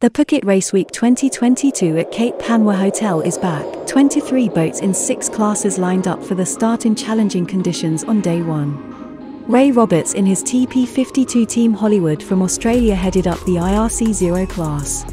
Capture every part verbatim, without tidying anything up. The Phuket Race Week twenty twenty-two at Cape Panwa Hotel is back. twenty-three boats in six classes lined up for the start in challenging conditions on day one. Ray Roberts in his T P fifty-two Team Hollywood from Australia headed up the I R C zero class.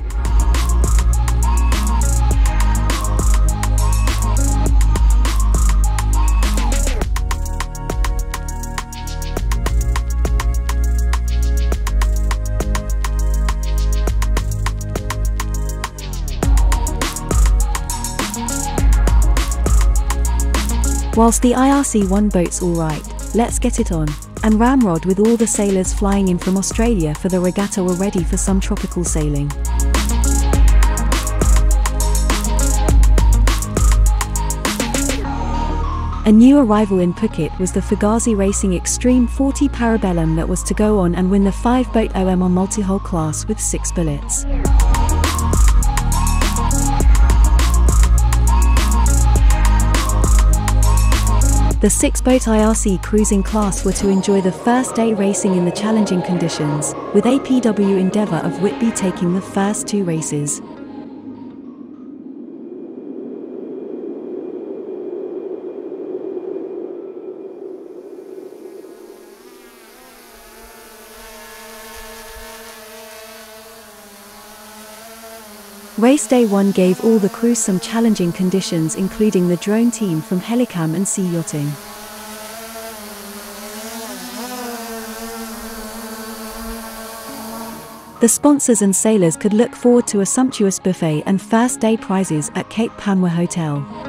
Whilst the I R C one boat's alright, let's get it on, and Ramrod with all the sailors flying in from Australia for the regatta were ready for some tropical sailing. A new arrival in Phuket was the Fugazi Racing Extreme forty Parabellum that was to go on and win the five-boat O M R multi-hull class with six bullets. The six-boat I R C cruising class were to enjoy the first day racing in the challenging conditions, with A P W Endeavour of Whitby taking the first two races. Race Day one gave all the crews some challenging conditions, including the drone team from Helicam and Sea Yachting. The sponsors and sailors could look forward to a sumptuous buffet and first day prizes at Cape Panwa Hotel.